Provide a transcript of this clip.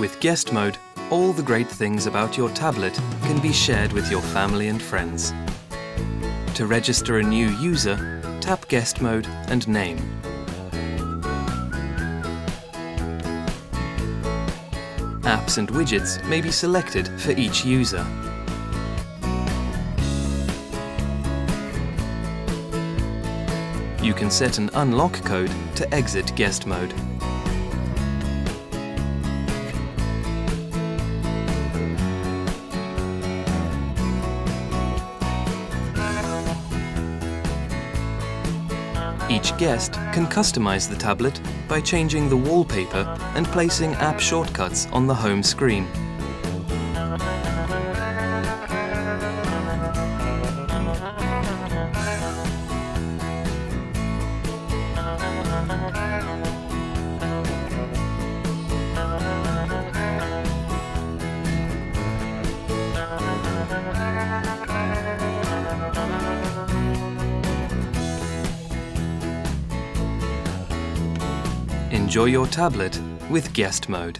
With guest mode, all the great things about your tablet can be shared with your family and friends. To register a new user, tap guest mode and name. Apps and widgets may be selected for each user. You can set an unlock code to exit guest mode. Each guest can customize the tablet by changing the wallpaper and placing app shortcuts on the home screen. Enjoy your tablet with guest mode.